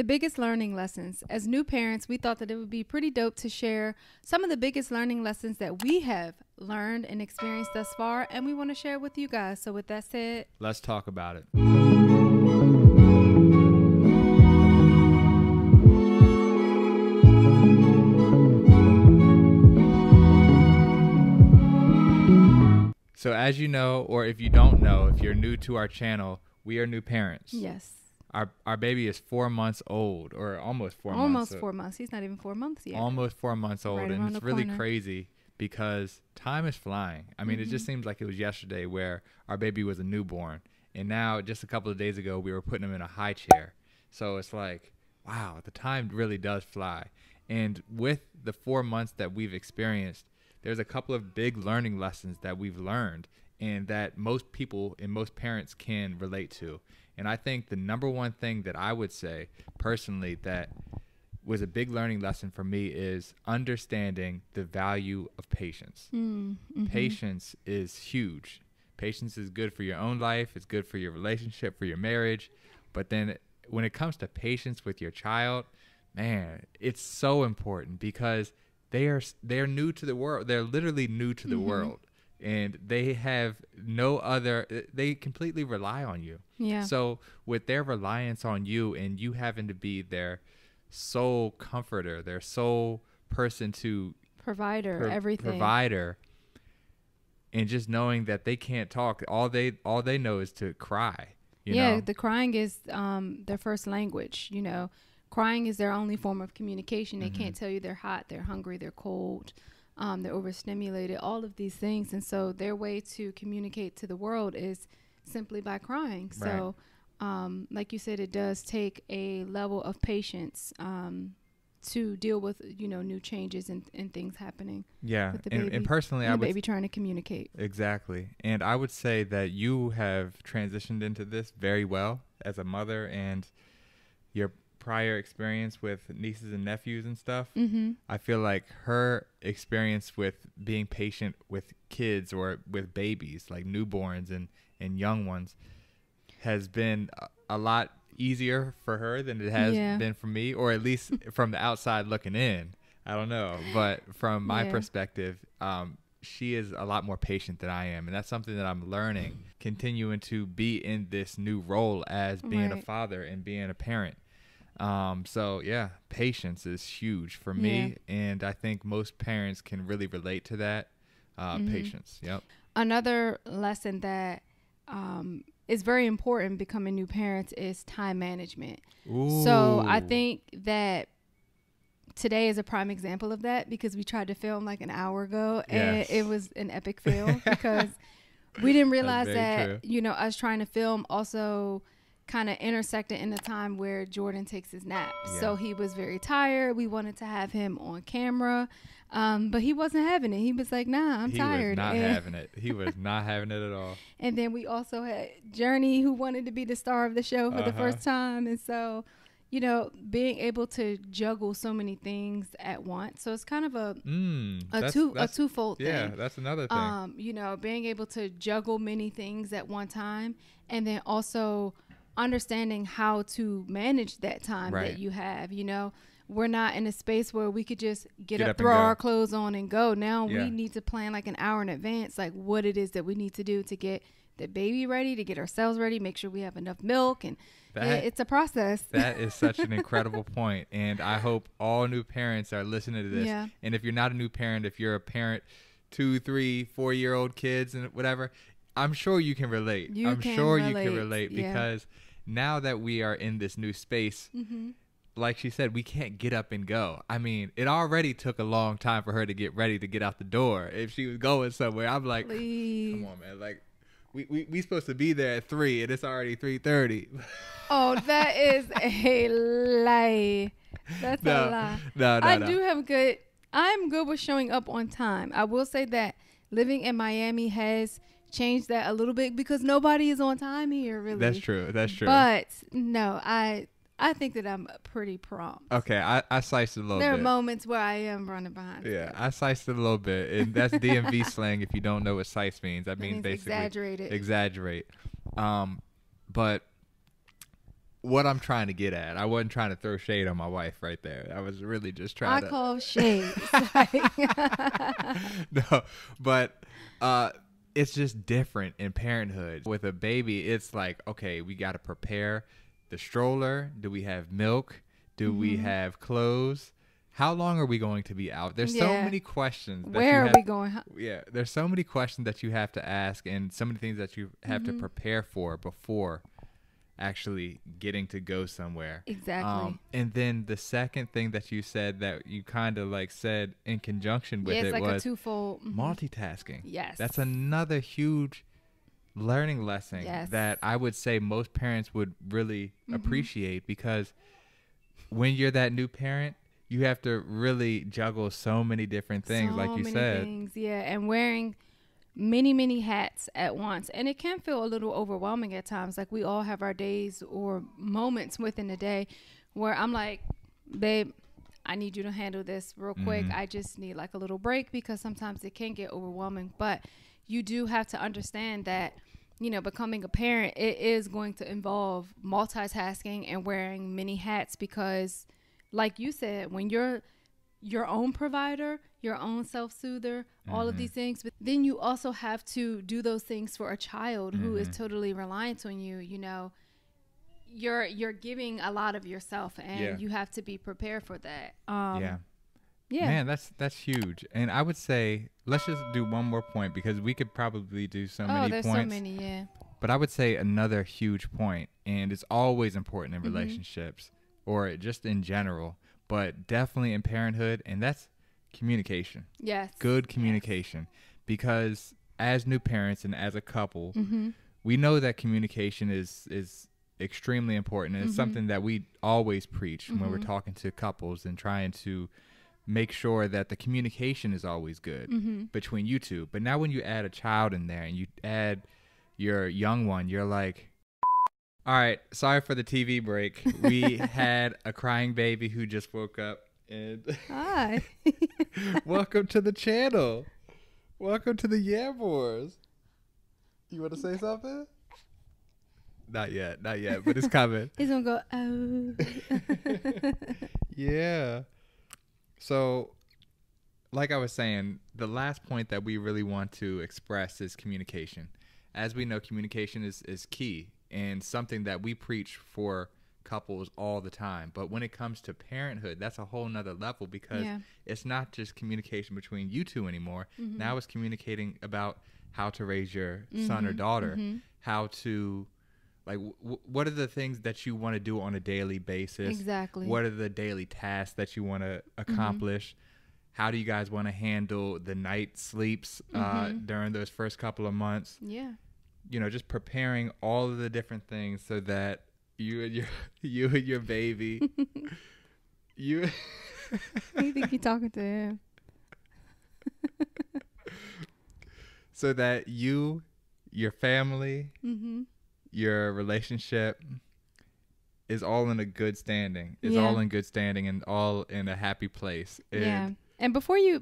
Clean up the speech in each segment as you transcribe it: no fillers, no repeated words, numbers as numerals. The biggest learning lessons. As new parents, we thought that it would be pretty dope to share some of the biggest learning lessons that we have learned and experienced thus far, and we want to share with you guys. So with that said, let's talk about it. So as you know, or if you don't know, if you're new to our channel, we are new parents. Yes. Our baby is 4 months old, or almost 4 months. Almost 4 months. He's not even 4 months yet. Almost 4 months old, right, and it's really crazy because time is flying. I mean, it just seems like it was yesterday where our baby was a newborn, and now just a couple of days ago we were putting him in a high chair. So it's like, wow, the time really does fly. And with the 4 months that we've experienced, there's a couple of big learning lessons that we've learned and that most people and most parents can relate to. And I think the number one thing that I would say personally that was a big learning lesson for me is understanding the value of patience. Patience is huge. Patience is good for your own life. It's good for your relationship, for your marriage. But then when it comes to patience with your child, man, it's so important because they're new to the world. They're literally new to the world. And they have no other, they completely rely on you. Yeah. So with their reliance on you and you having to be their sole comforter, their sole person to provider, and just knowing that they can't talk, all they know is to cry. You know? The crying is their first language, you know. Crying is their only form of communication. They can't tell you they're hot, they're hungry, they're cold. They're overstimulated, all of these things. And so their way to communicate to the world is simply by crying. Right. So like you said, it does take a level of patience to deal with, you know, new changes and things happening. Yeah. With the baby, and personally, and the baby trying to communicate. Exactly. And I would say that you have transitioned into this very well as a mother, and your prior experience with nieces and nephews and stuff, I feel like her experience with being patient with kids or with babies, like newborns and young ones, has been a lot easier for her than it has been for me, or at least from the outside looking in. I don't know, but from my perspective, she is a lot more patient than I am, and that's something that I'm learning, continuing to be in this new role as being a father and being a parent. So yeah, patience is huge for me, and I think most parents can really relate to that. Patience. Yep. Another lesson that is very important becoming new parents is time management. Ooh. So I think that today is a prime example of that because we tried to film like an hour ago and it was an epic fail because we didn't realize that, you know, us trying to film also kind of intersected in the time where Jordan takes his nap. So he was very tired. We wanted to have him on camera, but he wasn't having it. He was like, nah, I'm tired. He was not having it. He was not having it at all. And then we also had Journey, who wanted to be the star of the show for the first time. And so, you know, being able to juggle so many things at once. So it's kind of a twofold thing. Yeah, that's another thing. You know, being able to juggle many things at one time, and then also understanding how to manage that time that you have. You know, we're not in a space where we could just get up, throw our clothes on and go. Now we need to plan like an hour in advance, like what it is that we need to do to get the baby ready, to get ourselves ready, make sure we have enough milk. And it's a process. That is such an incredible point. And I hope all new parents are listening to this. Yeah. And if you're not a new parent, if you're a parent, 2, 3, 4 year old kids and whatever, I'm sure you can relate. You can relate because now that we are in this new space, like she said, we can't get up and go. I mean, it already took a long time for her to get ready to get out the door. If she was going somewhere, I'm like, come on, man. Like, we supposed to be there at 3 and it's already 3:30. Oh, that is a lie. That's a lie. I'm good with showing up on time. I will say that living in Miami has change that a little bit because nobody is on time here, really. That's true. But no, I think that I'm pretty prompt. Okay, I sliced it a little bit. There are moments where I am running behind. Yeah, I sliced it a little bit, and that's DMV slang. If you don't know what slice means, that means basically exaggerate. But what I'm trying to get at. I wasn't trying to throw shade on my wife right there. I was really just trying to... I call shade. No, but it's just different in parenthood. With a baby, it's like, okay, we got to prepare the stroller. Do we have milk? Do we have clothes? How long are we going to be out? There's so many questions. Where are we going? Yeah, there's so many questions that you have to ask and so many things that you have to prepare for before actually getting to go somewhere. Exactly. And then the second thing that you said that you kind of like said in conjunction with it like was a twofold multitasking. Yes. That's another huge learning lesson that I would say most parents would really appreciate, because when you're that new parent, you have to really juggle so many different things, like you said. And wearing many, many hats at once. And it can feel a little overwhelming at times. Like, we all have our days or moments within the day where I'm like, babe, I need you to handle this real quick. I just need like a little break, because sometimes it can get overwhelming. But you do have to understand that, you know, becoming a parent, it is going to involve multitasking and wearing many hats, because like you said, when you're your own provider, your own self-soother, all of these things, but then you also have to do those things for a child who is totally reliant on you. You know, you're giving a lot of yourself, and you have to be prepared for that. Man, that's huge. And I would say, let's just do one more point, because we could probably do so many points. Oh, there's so many, but I would say another huge point, and it's always important in relationships, or just in general, but definitely in parenthood, and that's communication. Yes. Good communication. Because as new parents and as a couple, we know that communication is extremely important. And it's something that we always preach when we're talking to couples and trying to make sure that the communication is always good between you two. But now when you add a child in there and you add your young one, you're like, all right, sorry for the TV break. We had a crying baby who just woke up. And hi. Welcome to the channel. Welcome to the Yambors. You want to say something? Not yet, but it's coming. He's going to go, oh. Yeah. So, like I was saying, the last point that we really want to express is communication. As we know, communication is key, and something that we preach for couples all the time. But when it comes to parenthood, that's a whole nother level, because it's not just communication between you two anymore. Now it's communicating about how to raise your son or daughter, how to, like, what are the things that you want to do on a daily basis? Exactly. What are the daily tasks that you want to accomplish? How do you guys want to handle the night sleeps during those first couple of months? Yeah. You know, just preparing all of the different things so that you and your baby, you. You think you're talking to him? So that you, your family, your relationship is all in a good standing. Is all in good standing and all in a happy place. And and before you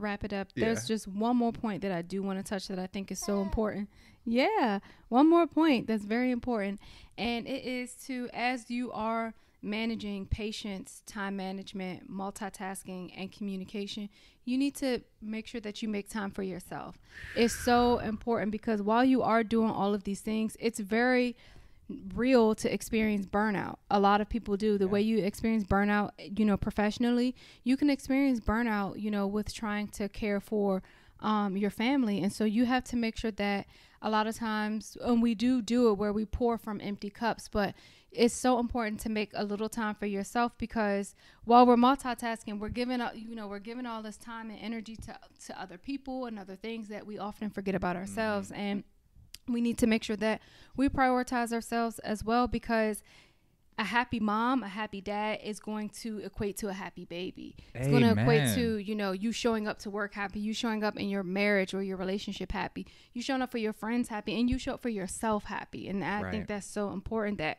wrap it up, there's just one more point that I do want to touch that I think is so important. Yeah, one more point that's very important. And it is to, as you are managing patience, time management, multitasking, and communication, you need to make sure that you make time for yourself. It's so important, because while you are doing all of these things, it's very real to experience burnout. A lot of people do. The way you experience burnout, you know, professionally, you can experience burnout, you know, with trying to care for your family. And so you have to make sure that a lot of times, and we do it where we pour from empty cups, but it's so important to make a little time for yourself, because while we're multitasking, we're giving up, you know, we're giving all this time and energy to other people and other things that we often forget about ourselves. And we need to make sure that we prioritize ourselves as well, because a happy mom, a happy dad is going to equate to a happy baby. It's going to equate to, you know, you showing up to work happy, you showing up in your marriage or your relationship happy, you showing up for your friends happy, and you show up for yourself happy. And I think that's so important, that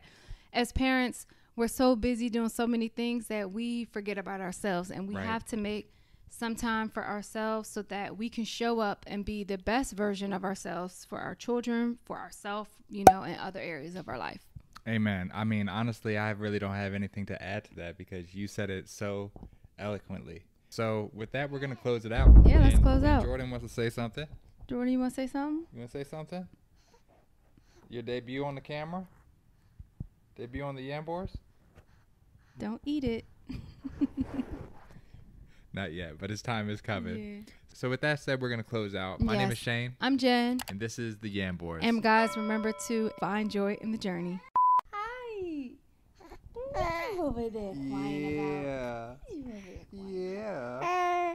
as parents, we're so busy doing so many things that we forget about ourselves, and we have to make some time for ourselves so that we can show up and be the best version of ourselves for our children, for ourselves, you know, and other areas of our life. Amen. I mean, honestly, I really don't have anything to add to that because you said it so eloquently. So with that, we're going to close it out. Yeah, let's close out. Jordan wants to say something. Jordan, you want to say something? You want to say something? Your debut on the camera? Debut on the Yambors? Don't eat it. Not yet, but his time is coming. Yeah. So with that said, we're going to close out. My name is Shane. I'm Jen. And this is the Yambors. And guys, remember to find joy in the journey. Hi. Over there about? Yeah.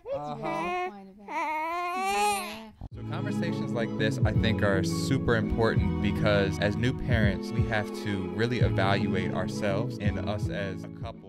So conversations like this, I think, are super important because as new parents, we have to really evaluate ourselves and us as a couple.